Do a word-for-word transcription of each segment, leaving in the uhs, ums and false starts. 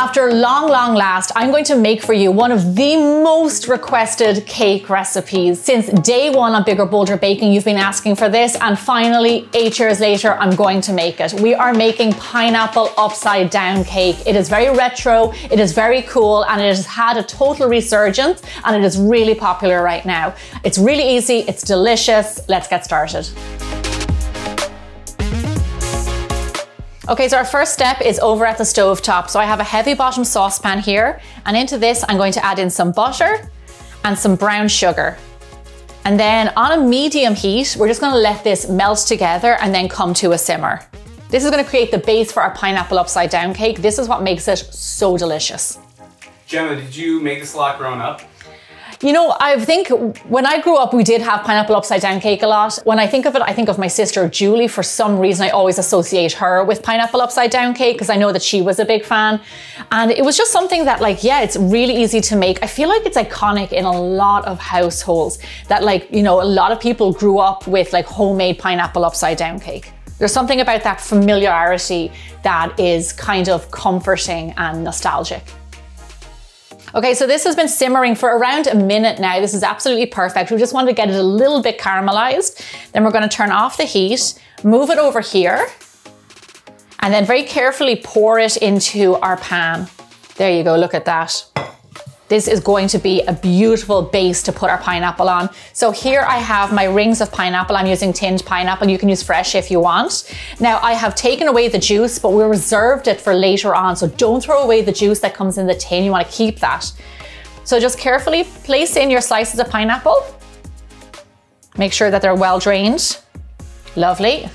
After long, long last, I'm going to make for you one of the most requested cake recipes. Since day one on Bigger Bolder Baking, you've been asking for this, and finally, eight years later, I'm going to make it. We are making pineapple upside down cake. It is very retro, it is very cool, and it has had a total resurgence, and it is really popular right now. It's really easy, it's delicious. Let's get started. Okay, so our first step is over at the stove top. So I have a heavy bottom saucepan here, and into this, I'm going to add in some butter and some brown sugar. And then on a medium heat, we're just gonna let this melt together and then come to a simmer. This is gonna create the base for our pineapple upside down cake. This is what makes it so delicious. Gemma, did you make this a lot growing up? You know, I think when I grew up, we did have pineapple upside down cake a lot. When I think of it, I think of my sister Julie. For some reason, I always associate her with pineapple upside down cake because I know that she was a big fan. And it was just something that, like, yeah, it's really easy to make. I feel like it's iconic in a lot of households that, like, you know, a lot of people grew up with, like, homemade pineapple upside down cake. There's something about that familiarity that is kind of comforting and nostalgic. Okay, so this has been simmering for around a minute now. This is absolutely perfect. We just want to get it a little bit caramelized. Then we're going to turn off the heat, move it over here, and then very carefully pour it into our pan. There you go, look at that. This is going to be a beautiful base to put our pineapple on. So here I have my rings of pineapple. I'm using tinned pineapple. You can use fresh if you want. Now I have taken away the juice, but we reserved it for later on. So don't throw away the juice that comes in the tin. You want to keep that. So just carefully place in your slices of pineapple. Make sure that they're well drained. Lovely.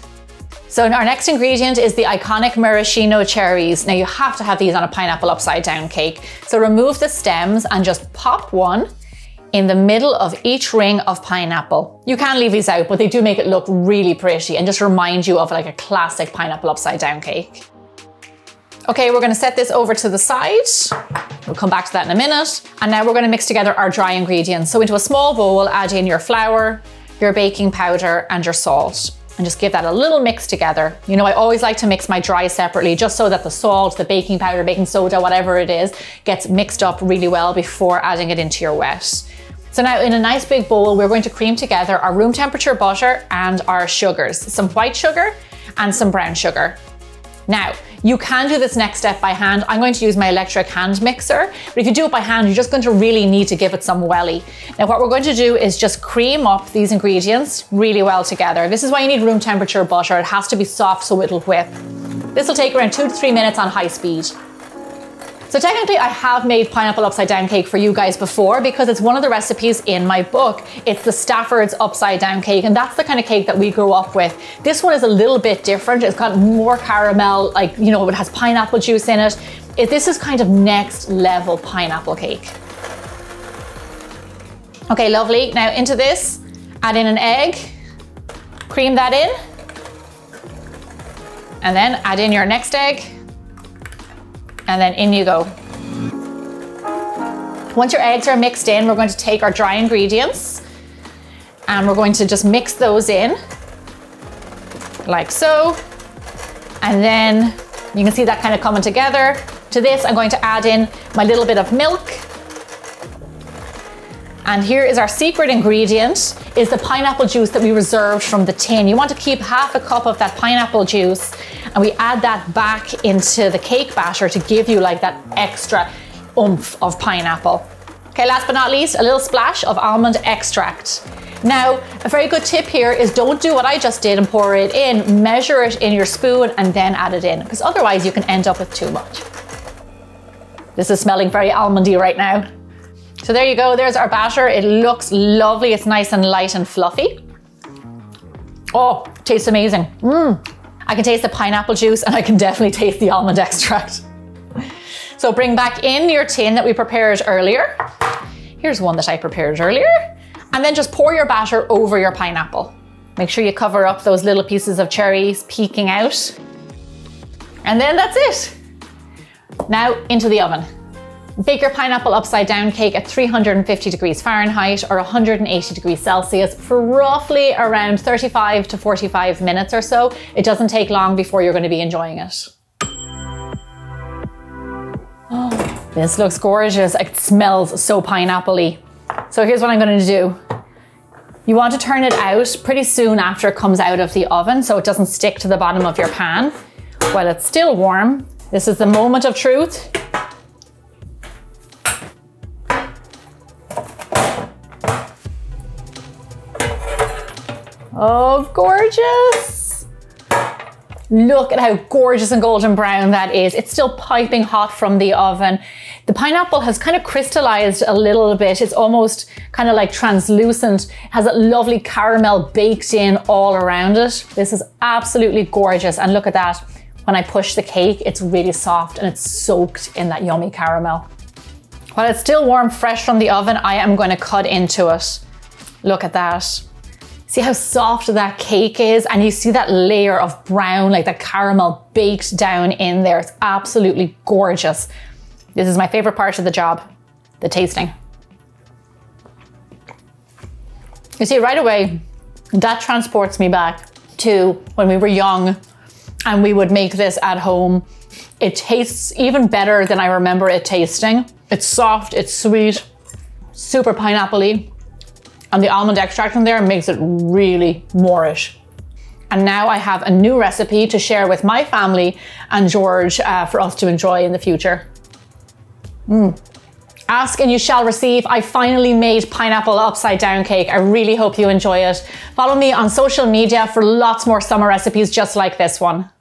So our next ingredient is the iconic maraschino cherries. Now you have to have these on a pineapple upside down cake. So remove the stems and just pop one in the middle of each ring of pineapple. You can leave these out, but they do make it look really pretty and just remind you of, like, a classic pineapple upside down cake. Okay, we're gonna set this over to the side. We'll come back to that in a minute. And now we're gonna mix together our dry ingredients. So into a small bowl, add in your flour, your baking powder, and your salt. And just give that a little mix together. You know, I always like to mix my dry separately just so that the salt, the baking powder, baking soda, whatever it is, gets mixed up really well before adding it into your wet. So now in a nice big bowl, we're going to cream together our room temperature butter and our sugars, some white sugar and some brown sugar. Now, you can do this next step by hand. I'm going to use my electric hand mixer, but if you do it by hand, you're just going to really need to give it some welly. Now, what we're going to do is just cream up these ingredients really well together. This is why you need room temperature butter. It has to be soft so it'll whip. This will take around two to three minutes on high speed. So technically I have made pineapple upside down cake for you guys before because it's one of the recipes in my book. It's the Stafford's upside down cake, and that's the kind of cake that we grew up with. This one is a little bit different. It's got more caramel, like, you know, it has pineapple juice in it. It this is kind of next level pineapple cake. Okay, lovely. Now into this, add in an egg, cream that in, and then add in your next egg. And then in you go. Once your eggs are mixed in, we're going to take our dry ingredients and we're going to just mix those in like so. And then you can see that kind of coming together. To this, I'm going to add in my little bit of milk. And here is our secret ingredient, is the pineapple juice that we reserved from the tin. You want to keep half a cup of that pineapple juice, and we add that back into the cake batter to give you, like, that extra oomph of pineapple. Okay, last but not least, a little splash of almond extract. Now, a very good tip here is don't do what I just did and pour it in. Measure it in your spoon and then add it in, because otherwise you can end up with too much. This is smelling very almondy right now. So there you go, there's our batter. It looks lovely. It's nice and light and fluffy. Oh, tastes amazing. Mmm. I can taste the pineapple juice and I can definitely taste the almond extract. So bring back in your tin that we prepared earlier. Here's one that I prepared earlier. And then just pour your batter over your pineapple. Make sure you cover up those little pieces of cherries peeking out. And then that's it. Now into the oven. Bake your pineapple upside down cake at three hundred fifty degrees Fahrenheit or one hundred eighty degrees Celsius for roughly around thirty-five to forty-five minutes or so. It doesn't take long before you're going to be enjoying it. Oh, this looks gorgeous. It smells so pineapple-y. So here's what I'm going to do. You want to turn it out pretty soon after it comes out of the oven so it doesn't stick to the bottom of your pan while it's still warm. This is the moment of truth. Oh, gorgeous. Look at how gorgeous and golden brown that is. It's still piping hot from the oven. The pineapple has kind of crystallized a little bit. It's almost kind of like translucent. It has a lovely caramel baked in all around it. This is absolutely gorgeous. And look at that. When I push the cake, it's really soft and it's soaked in that yummy caramel. While it's still warm, fresh from the oven, I am going to cut into it. Look at that. See how soft that cake is, and you see that layer of brown, like the caramel baked down in there. It's absolutely gorgeous. This is my favorite part of the job, the tasting. You see, right away, that transports me back to when we were young and we would make this at home. It tastes even better than I remember it tasting. It's soft, it's sweet, super pineapple-y. And the almond extract in there makes it really Moorish. And now I have a new recipe to share with my family and George uh, for us to enjoy in the future. Mm. Ask and you shall receive. I finally made pineapple upside down cake. I really hope you enjoy it. Follow me on social media for lots more summer recipes just like this one.